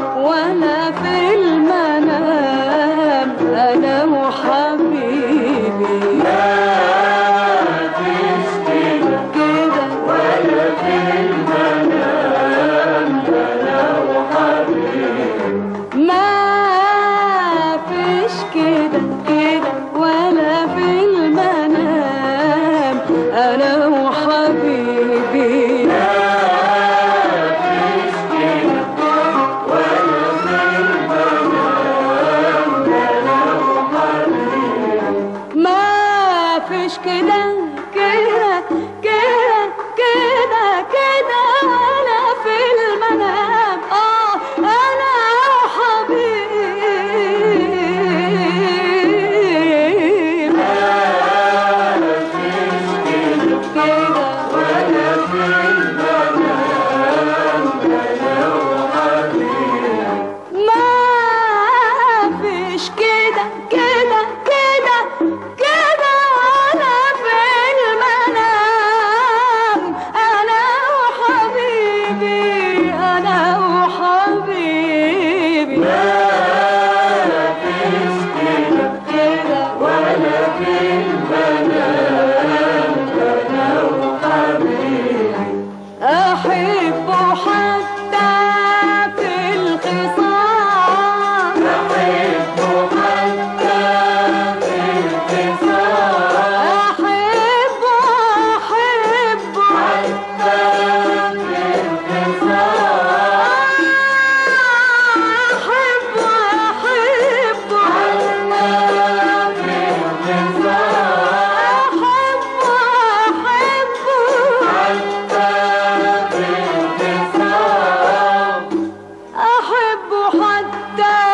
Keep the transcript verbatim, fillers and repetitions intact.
وانا في المنام انا وحبيبي لا تشتم كده وانا في المنام انا وحبيبي ما فيش كده كده ولا في المنام انا وحبيبي مش كده كده كده كده كده انا في المنام اه انا وحبيبي لا مش كده كده وانا في المنام انا وحبيبي ما فيش كده كده كده كده أحبه حتى في الخصام أحبه حتى في الخصام أحبه أحبه حتى في الخصام أحبه أحبه حتى في الخصام حتى